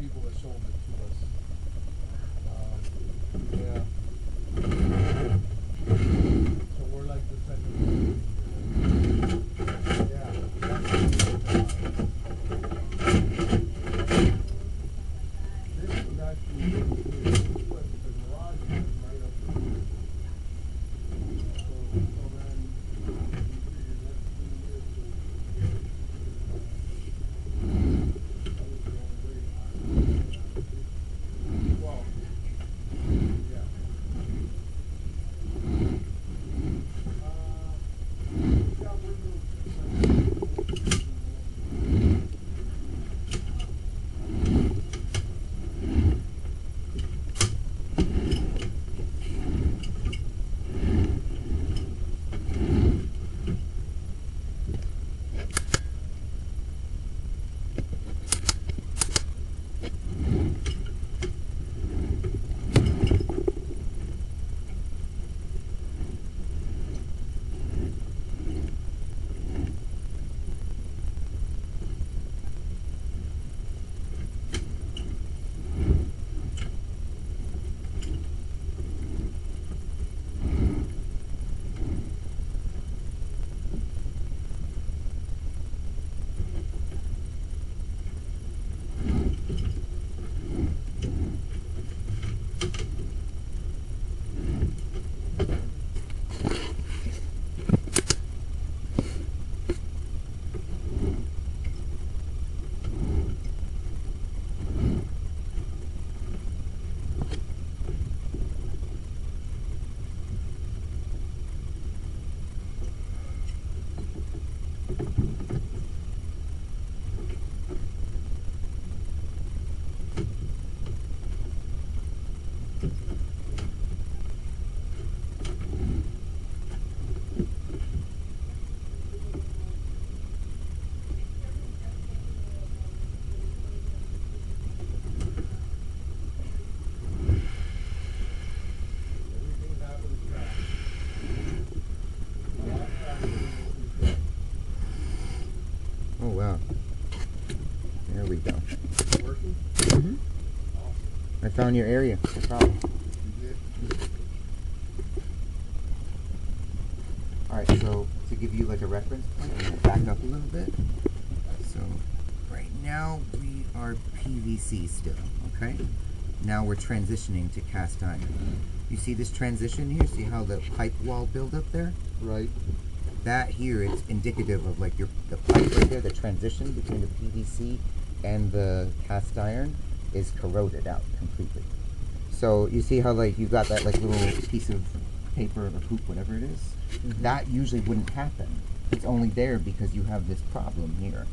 people that sold it to us. So we're like the second. This is actually what the garage is right up here. I found your area. No problem. Alright, so to give you like a reference point, I'm going to back up a little bit. So right now we are PVC still, okay? Now we're transitioning to cast iron. You see this transition here? See how the pipe wall build up there? Right. That here is indicative of like the pipe right there, the transition between the PVC and the cast iron is corroded out completely. So you see how like you got that like little piece of paper or hoop, whatever it is? Mm-hmm. That usually wouldn't happen. It's only there because you have this problem here.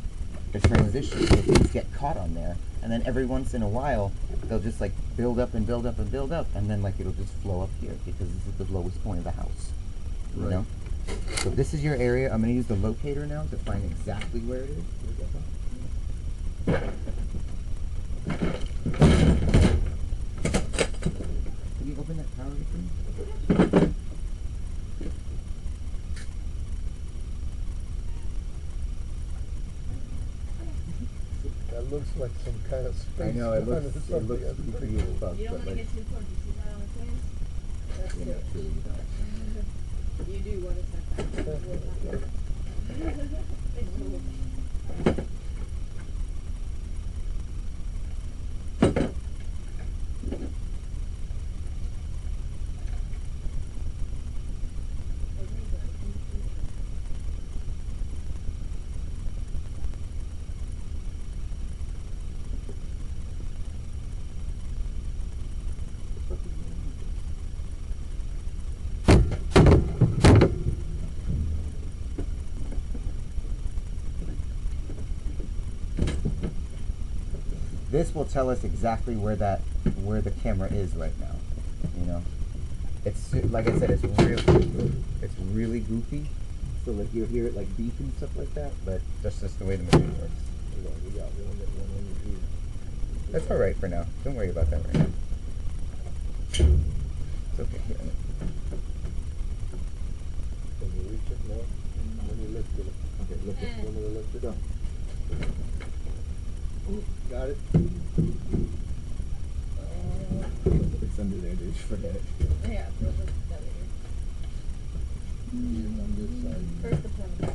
The transition, so things get caught on there, and then every once in a while they'll just like build up and build up and build up, and then like it'll just flow up here because this is the lowest point of the house. Right. You know? So this is your area. I'm gonna use the locator now to find exactly where it is. Can you open that power thing? That looks like some kind of space. I know, it looks pretty robust. You don't want to get too close. You see how it is? That's it. You do want to set that. This will tell us exactly where the camera is right now. You know, it's like I said, it's really goofy. So like you'll hear it like beep and stuff like that, but that's just the way the machine works. That's all right for now. Don't worry about that right now. It's okay. Here. Can you reach it now? When you lift it, okay, look at when you lift it up. Got it. It's under there, dude. Forget it. Yeah, throw this down here. And on this side. First the point of the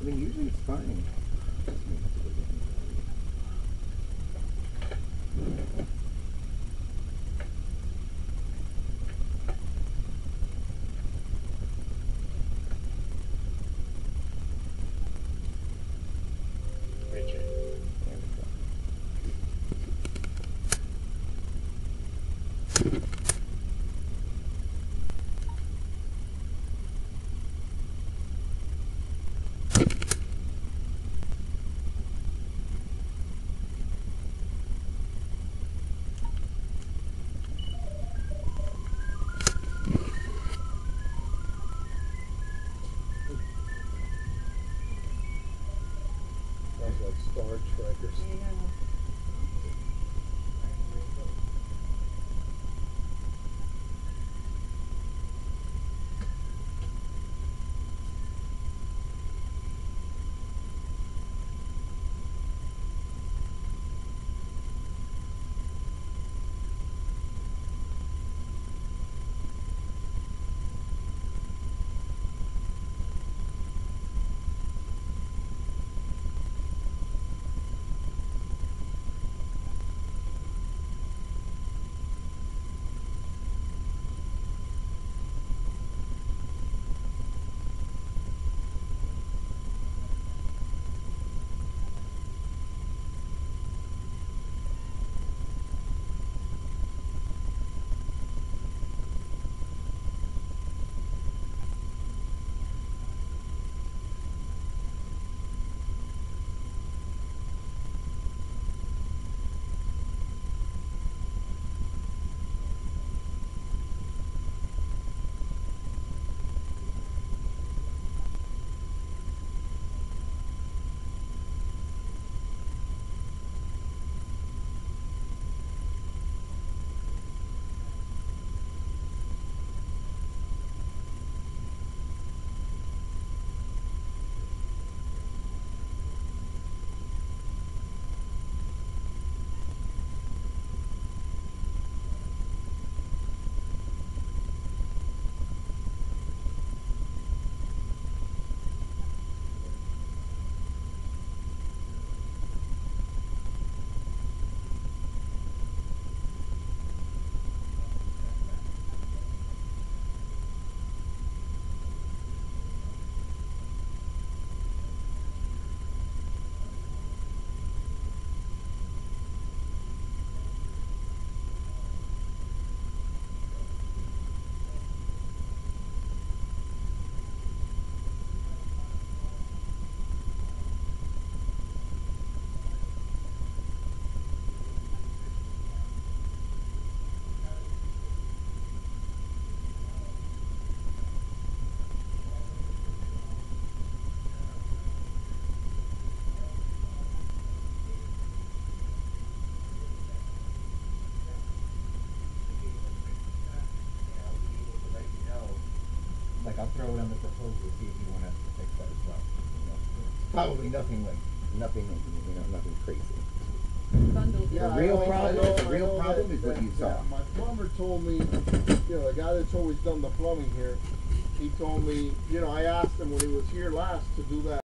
I mean, usually it's fine. Star Trek or something. Yeah. I'll throw it on the proposal, see if you want to fix that as well. You know, probably nothing like, you know, nothing crazy. Yeah, the real problem is what you saw. Yeah, my plumber told me, you know, the guy that's always done the plumbing here, he told me, you know, I asked him when he was here last to do that.